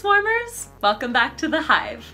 swarmers! Welcome back to the hive.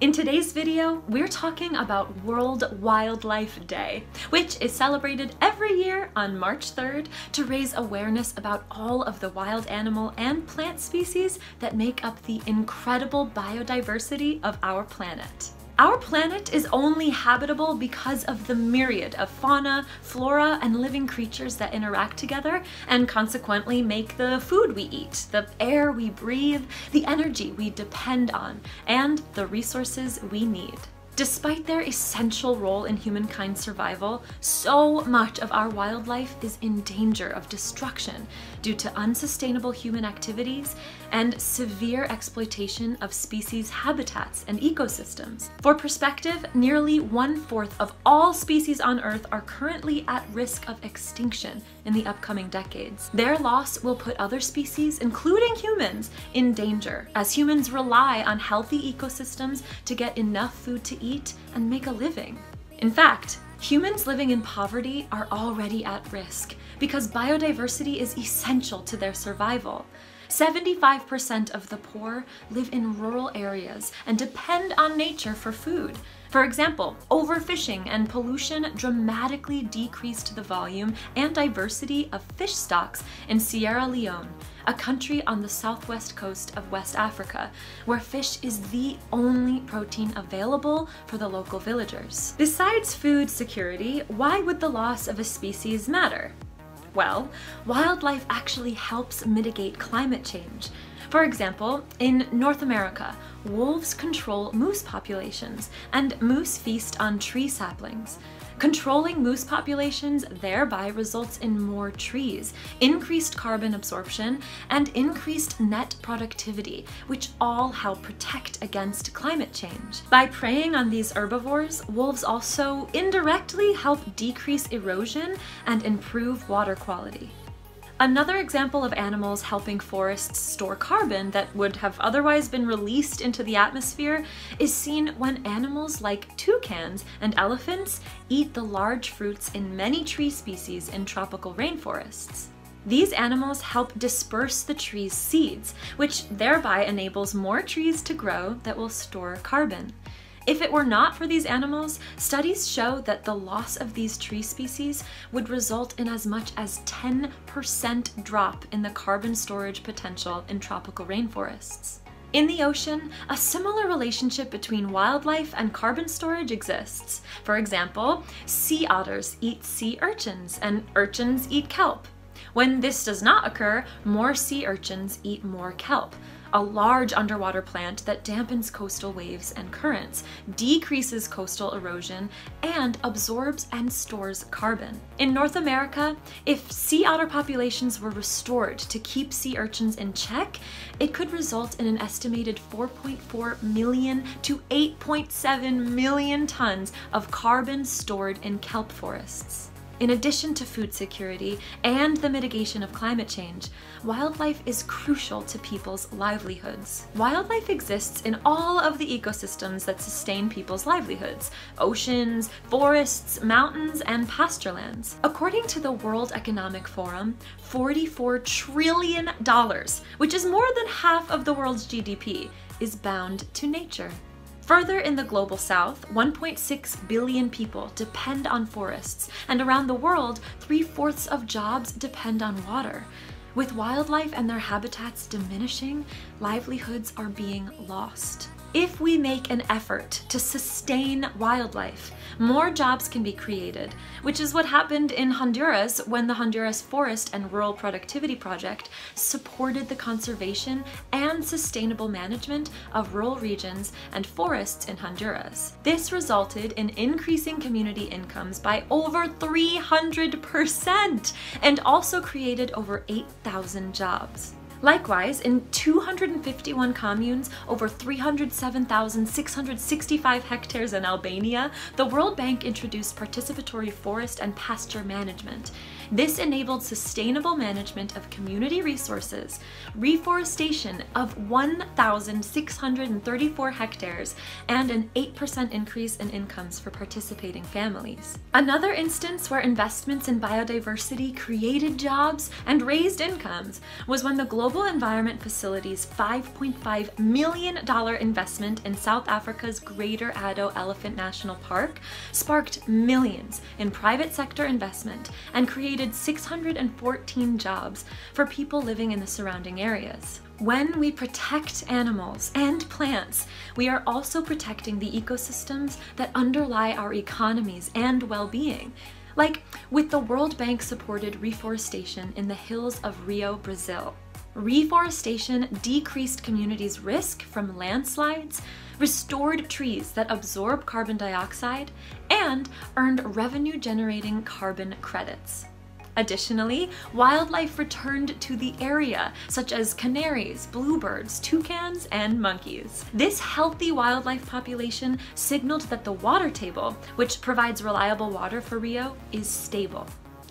In today's video, we're talking about World Wildlife Day, which is celebrated every year on March 3rd to raise awareness about all of the wild animal and plant species that make up the incredible biodiversity of our planet. Our planet is only habitable because of the myriad of fauna, flora, and living creatures that interact together and consequently make the food we eat, the air we breathe, the energy we depend on, and the resources we need. Despite their essential role in humankind's survival, so much of our wildlife is in danger of destruction due to unsustainable human activities and severe exploitation of species' habitats and ecosystems. For perspective, nearly 1/4 of all species on Earth are currently at risk of extinction in the upcoming decades. Their loss will put other species, including humans, in danger, as humans rely on healthy ecosystems to get enough food to eat and make a living. In fact, humans living in poverty are already at risk because biodiversity is essential to their survival. 75% of the poor live in rural areas and depend on nature for food. For example, overfishing and pollution dramatically decreased the volume and diversity of fish stocks in Sierra Leone, a country on the southwest coast of West Africa, where fish is the only protein available for the local villagers. Besides food security, why would the loss of a species matter? Well, wildlife actually helps mitigate climate change. For example, in North America, wolves control moose populations, and moose feast on tree saplings. Controlling moose populations thereby results in more trees, increased carbon absorption, and increased net productivity, which all help protect against climate change. By preying on these herbivores, wolves also indirectly help decrease erosion and improve water quality. Another example of animals helping forests store carbon that would have otherwise been released into the atmosphere is seen when animals like toucans and elephants eat the large fruits in many tree species in tropical rainforests. These animals help disperse the tree's seeds, which thereby enables more trees to grow that will store carbon. If it were not for these animals, studies show that the loss of these tree species would result in as much as 10% drop in the carbon storage potential in tropical rainforests. In the ocean, a similar relationship between wildlife and carbon storage exists. For example, sea otters eat sea urchins, and urchins eat kelp. When this does not occur, more sea urchins eat more kelp, a large underwater plant that dampens coastal waves and currents, decreases coastal erosion, and absorbs and stores carbon. In North America, if sea otter populations were restored to keep sea urchins in check, it could result in an estimated 4.4 million to 8.7 million tons of carbon stored in kelp forests. In addition to food security and the mitigation of climate change, wildlife is crucial to people's livelihoods. Wildlife exists in all of the ecosystems that sustain people's livelihoods: oceans, forests, mountains, and pasture lands. According to the World Economic Forum, $44 trillion, which is more than half of the world's GDP, is bound to nature. Further, in the Global South, 1.6 billion people depend on forests, and around the world, 3/4 of jobs depend on water. With wildlife and their habitats diminishing, livelihoods are being lost. If we make an effort to sustain wildlife, more jobs can be created, which is what happened in Honduras when the Honduras Forest and Rural Productivity Project supported the conservation and sustainable management of rural regions and forests in Honduras. This resulted in increasing community incomes by over 300% and also created over 8,000 jobs. Likewise, in 251 communes, over 307,665 hectares in Albania, the World Bank introduced participatory forest and pasture management. This enabled sustainable management of community resources, reforestation of 1,634 hectares, and an 8% increase in incomes for participating families. Another instance where investments in biodiversity created jobs and raised incomes was when the Global Environment Facility's $5.5 million investment in South Africa's Greater Addo Elephant National Park sparked millions in private sector investment and created 614 jobs for people living in the surrounding areas. When we protect animals and plants, we are also protecting the ecosystems that underlie our economies and well-being, like with the World Bank-supported reforestation in the hills of Rio, Brazil. Reforestation decreased communities' risk from landslides, restored trees that absorb carbon dioxide, and earned revenue-generating carbon credits. Additionally, wildlife returned to the area, such as canaries, bluebirds, toucans, and monkeys. This healthy wildlife population signaled that the water table, which provides reliable water for Rio, is stable.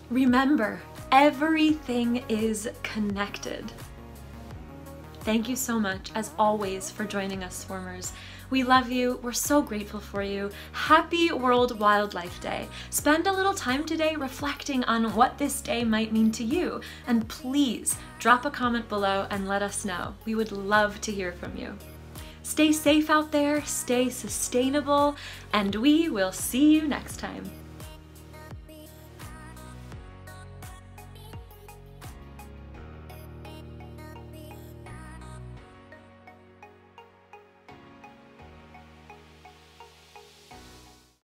Remember, everything is connected. Thank you so much, as always, for joining us, swarmers. We love you, we're so grateful for you. Happy World Wildlife Day. Spend a little time today reflecting on what this day might mean to you, and please drop a comment below and let us know. We would love to hear from you. Stay safe out there, stay sustainable, and we will see you next time.